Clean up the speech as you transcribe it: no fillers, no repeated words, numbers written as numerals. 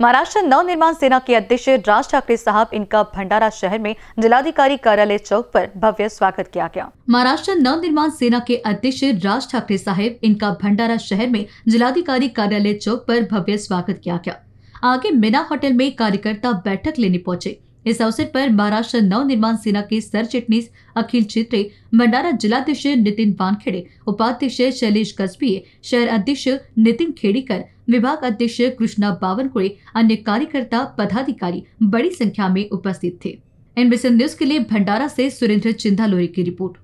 महाराष्ट्र नवनिर्माण सेना के अध्यक्ष राज ठाकरे साहब इनका भंडारा शहर में जिलाधिकारी कार्यालय चौक पर भव्य स्वागत किया गया। महाराष्ट्र नवनिर्माण सेना के अध्यक्ष राज ठाकरे साहब इनका भंडारा शहर में जिलाधिकारी कार्यालय चौक पर भव्य स्वागत किया गया। आगे मीना होटल में कार्यकर्ता बैठक लेने पहुँचे। इस अवसर पर महाराष्ट्र नवनिर्माण सेना के सरचिटनीस अखिल चित्रे, भंडारा जिलाध्यक्ष नितिन वानखेड़े, उपाध्यक्ष शैलेश कस्बीये, शहर अध्यक्ष नितिन खेड़ीकर, विभाग अध्यक्ष कृष्णा बावनकुड़े, अन्य कार्यकर्ता पदाधिकारी बड़ी संख्या में उपस्थित थे। एनबीसी न्यूज के लिए भंडारा से सुरेंद्र चिंदालोरी की रिपोर्ट।